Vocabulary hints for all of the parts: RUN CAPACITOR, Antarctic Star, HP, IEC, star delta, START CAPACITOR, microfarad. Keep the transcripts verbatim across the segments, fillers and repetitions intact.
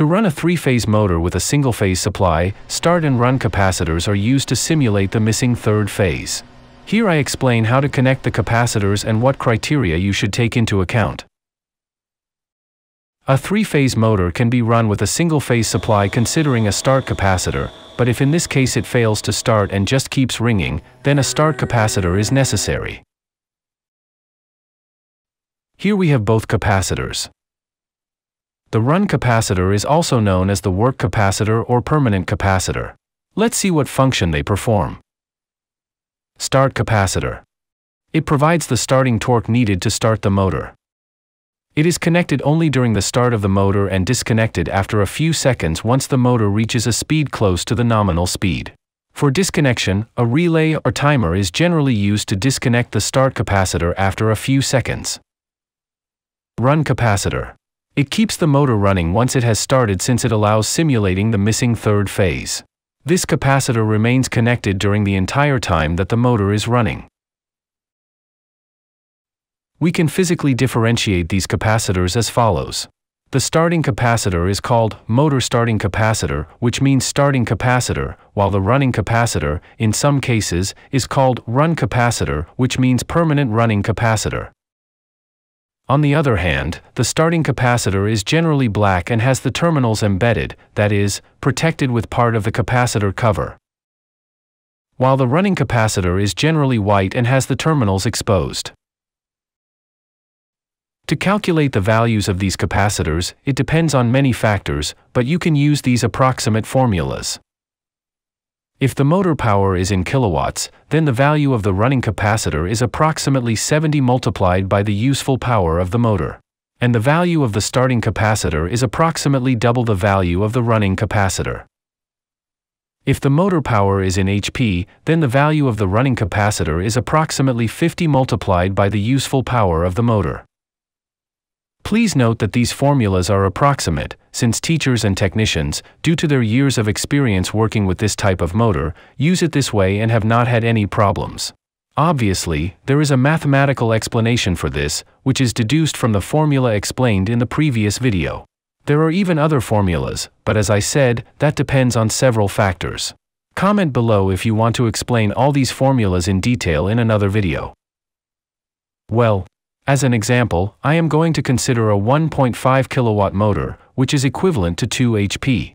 To run a three-phase motor with a single-phase supply, start and run capacitors are used to simulate the missing third phase. Here I explain how to connect the capacitors and what criteria you should take into account. A three-phase motor can be run with a single-phase supply considering a start capacitor, but if in this case it fails to start and just keeps ringing, then a start capacitor is necessary. Here we have both capacitors. The run capacitor is also known as the work capacitor or permanent capacitor. Let's see what function they perform. Start capacitor. It provides the starting torque needed to start the motor. It is connected only during the start of the motor and disconnected after a few seconds once the motor reaches a speed close to the nominal speed. For disconnection, a relay or timer is generally used to disconnect the start capacitor after a few seconds. Run capacitor. It keeps the motor running once it has started since it allows simulating the missing third phase. This capacitor remains connected during the entire time that the motor is running. We can physically differentiate these capacitors as follows. The starting capacitor is called motor starting capacitor, which means starting capacitor, while the running capacitor, in some cases, is called run capacitor, which means permanent running capacitor. On the other hand, the starting capacitor is generally black and has the terminals embedded, that is, protected with part of the capacitor cover, while the running capacitor is generally white and has the terminals exposed. To calculate the values of these capacitors, it depends on many factors, but you can use these approximate formulas. If the motor power is in kilowatts, then the value of the running capacitor is approximately seventy multiplied by the useful power of the motor. And the value of the starting capacitor is approximately double the value of the running capacitor. If the motor power is in H P, then the value of the running capacitor is approximately fifty multiplied by the useful power of the motor. Please note that these formulas are approximate, since teachers and technicians, due to their years of experience working with this type of motor, use it this way and have not had any problems. Obviously, there is a mathematical explanation for this, which is deduced from the formula explained in the previous video. There are even other formulas, but as I said, that depends on several factors. Comment below if you want to explain all these formulas in detail in another video. Well, as an example, I am going to consider a one point five kilowatt motor, which is equivalent to two H P.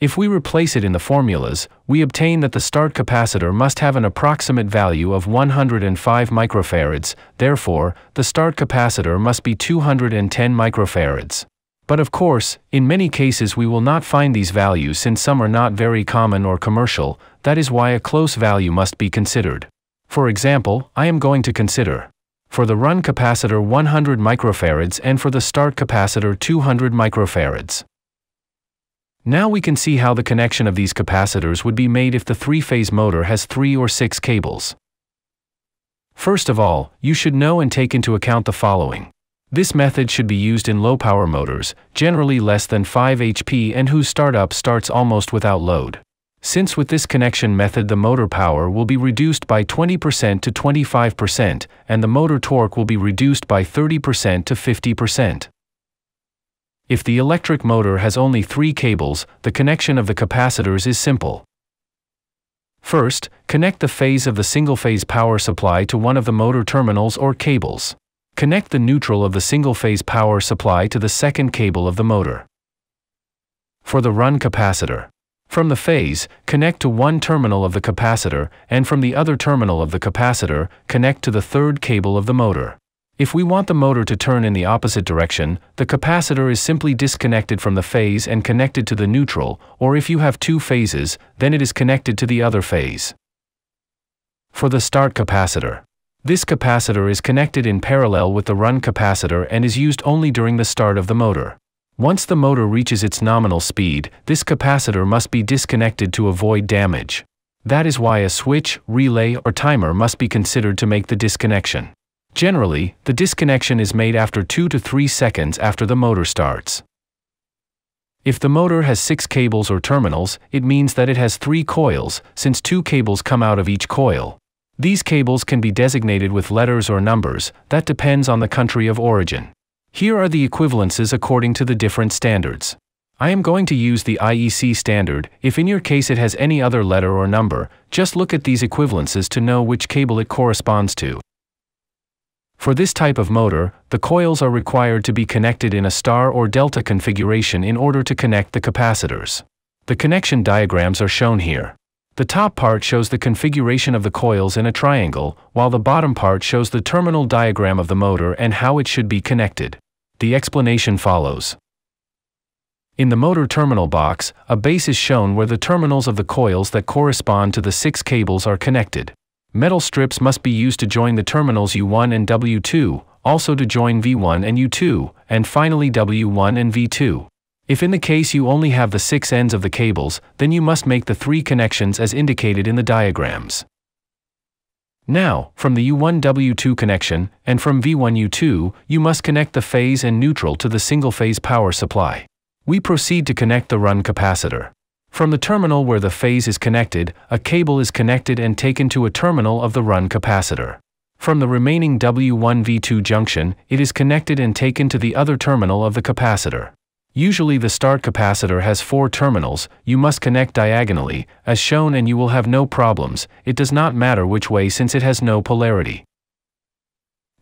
If we replace it in the formulas, we obtain that the start capacitor must have an approximate value of one hundred five microfarads, therefore, the start capacitor must be two hundred ten microfarads. But of course, in many cases we will not find these values since some are not very common or commercial, that is why a close value must be considered. For example, I am going to consider for the run capacitor one hundred microfarads and for the start capacitor two hundred microfarads. Now we can see how the connection of these capacitors would be made if the three-phase motor has three or six cables. First of all, you should know and take into account the following. This method should be used in low-power motors, generally less than five H P and whose startup starts almost without load. Since with this connection method the motor power will be reduced by twenty percent to twenty-five percent, and the motor torque will be reduced by thirty percent to fifty percent. If the electric motor has only three cables, the connection of the capacitors is simple. First, connect the phase of the single-phase power supply to one of the motor terminals or cables. Connect the neutral of the single-phase power supply to the second cable of the motor. For the run capacitor, from the phase, connect to one terminal of the capacitor, and from the other terminal of the capacitor, connect to the third cable of the motor. If we want the motor to turn in the opposite direction, the capacitor is simply disconnected from the phase and connected to the neutral, or if you have two phases, then it is connected to the other phase. For the start capacitor, this capacitor is connected in parallel with the run capacitor and is used only during the start of the motor. Once the motor reaches its nominal speed, this capacitor must be disconnected to avoid damage. That is why a switch, relay, or timer must be considered to make the disconnection. Generally, the disconnection is made after two to three seconds after the motor starts. If the motor has six cables or terminals, it means that it has three coils, since two cables come out of each coil. These cables can be designated with letters or numbers, that depends on the country of origin. Here are the equivalences according to the different standards. I am going to use the I E C standard. If in your case it has any other letter or number, just look at these equivalences to know which cable it corresponds to. For this type of motor, the coils are required to be connected in a star or delta configuration in order to connect the capacitors. The connection diagrams are shown here. The top part shows the configuration of the coils in a triangle, while the bottom part shows the terminal diagram of the motor and how it should be connected. The explanation follows. In the motor terminal box, a base is shown where the terminals of the coils that correspond to the six cables are connected. Metal strips must be used to join the terminals U one and W two, also to join V one and U two, and finally W one and V two. If in the case you only have the six ends of the cables, then you must make the three connections as indicated in the diagrams. Now, from the U one W two connection, and from V one U two, you must connect the phase and neutral to the single-phase power supply. We proceed to connect the run capacitor. From the terminal where the phase is connected, a cable is connected and taken to a terminal of the run capacitor. From the remaining W one V two junction, it is connected and taken to the other terminal of the capacitor. Usually the start capacitor has four terminals. You must connect diagonally, as shown, and you will have no problems. It does not matter which way since it has no polarity.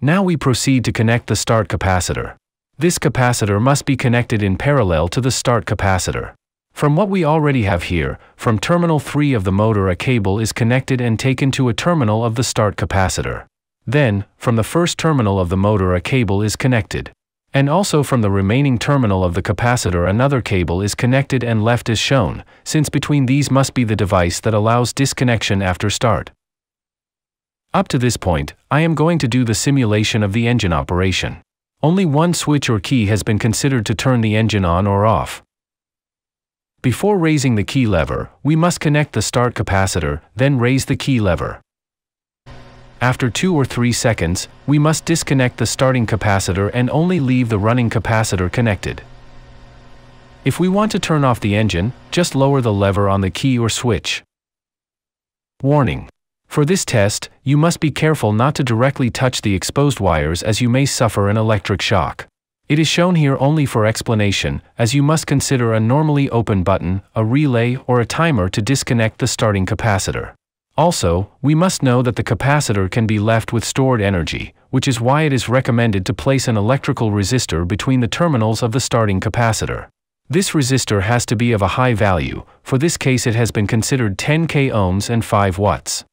Now we proceed to connect the start capacitor. This capacitor must be connected in parallel to the start capacitor. From what we already have here, from terminal three of the motor a cable is connected and taken to a terminal of the start capacitor. Then, from the first terminal of the motor a cable is connected. And also from the remaining terminal of the capacitor another cable is connected and left as shown, since between these must be the device that allows disconnection after start. Up to this point, I am going to do the simulation of the engine operation. Only one switch or key has been considered to turn the engine on or off. Before raising the key lever, we must connect the start capacitor, then raise the key lever. After two or three seconds, we must disconnect the starting capacitor and only leave the running capacitor connected. If we want to turn off the engine, just lower the lever on the key or switch. Warning! For this test, you must be careful not to directly touch the exposed wires as you may suffer an electric shock. It is shown here only for explanation, as you must consider a normally open button, a relay, or a timer to disconnect the starting capacitor. Also, we must know that the capacitor can be left with stored energy, which is why it is recommended to place an electrical resistor between the terminals of the starting capacitor. This resistor has to be of a high value. For this case it has been considered ten k ohms and five watts.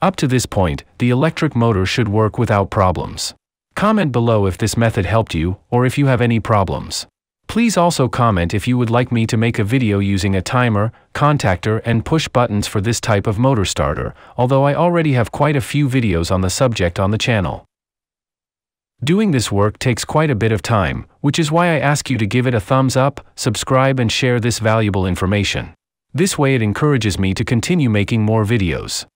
Up to this point, the electric motor should work without problems. Comment below if this method helped you, or if you have any problems. Please also comment if you would like me to make a video using a timer, contactor, and push buttons for this type of motor starter, although I already have quite a few videos on the subject on the channel. Doing this work takes quite a bit of time, which is why I ask you to give it a thumbs up, subscribe, and share this valuable information. This way it encourages me to continue making more videos.